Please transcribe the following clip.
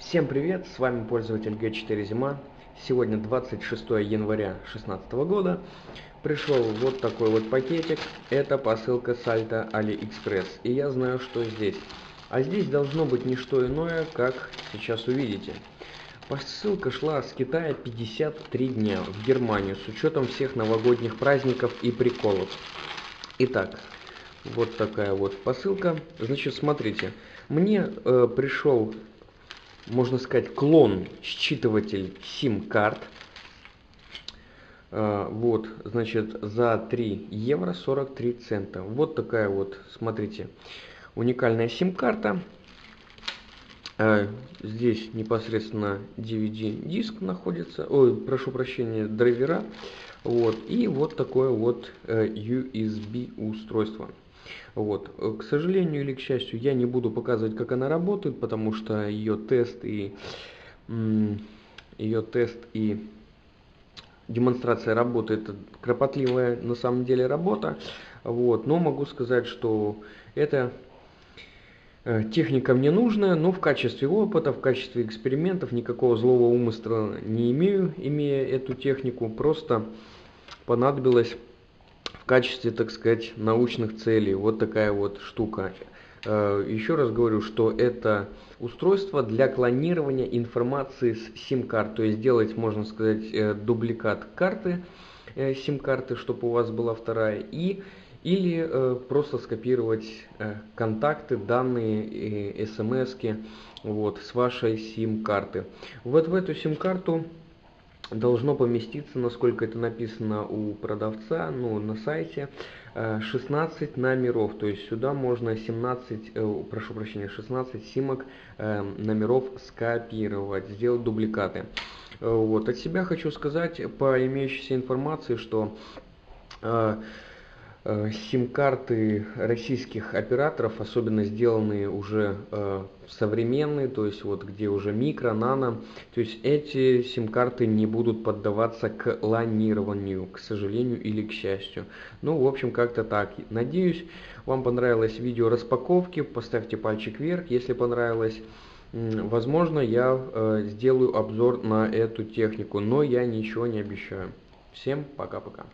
Всем привет, с вами пользователь G4 Зима. Сегодня 26 января 2016 года. Пришел вот такой вот пакетик. Это посылка Salto AliExpress. И я знаю, что здесь. А здесь должно быть не что иное, как сейчас увидите. Посылка шла с Китая 53 дня в Германию, с учетом всех новогодних праздников и приколов. Итак, вот такая вот посылка. Значит, смотрите. Мне пришел, можно сказать, клон, считыватель сим-карт. Вот, значит, за 3 евро 43 цента. Вот такая вот, смотрите, уникальная сим-карта. Здесь непосредственно DVD-диск находится. Ой, прошу прощения, драйвера. Вот, и вот такое вот USB-устройство. Вот. К сожалению или к счастью, я не буду показывать, как она работает, потому что ее тест и демонстрация работы — это кропотливая на самом деле работа. Вот. Но могу сказать, что эта техника мне нужна, но в качестве опыта, в качестве экспериментов никакого злого умысла не имею, имея эту технику, просто понадобилось в качестве, так сказать, научных целей. Вот такая вот штука. Еще раз говорю, что это устройство для клонирования информации с сим-карт. То есть делать, можно сказать, дубликат карты, сим-карты, чтобы у вас была вторая. Или просто скопировать контакты, данные, смс-ки вот, с вашей сим-карты. Вот в эту сим-карту должно поместиться, насколько это написано у продавца, ну, на сайте, 16 номеров. То есть сюда можно 16 симок номеров скопировать, сделать дубликаты. Вот. От себя хочу сказать по имеющейся информации, что сим-карты российских операторов, особенно сделанные уже современные, то есть вот где уже микро, нано, то есть эти сим-карты не будут поддаваться клонированию, к сожалению или к счастью. Ну, в общем, как-то так. Надеюсь, вам понравилось видео распаковки. Поставьте пальчик вверх, если понравилось. Возможно, я сделаю обзор на эту технику, но я ничего не обещаю. Всем пока-пока.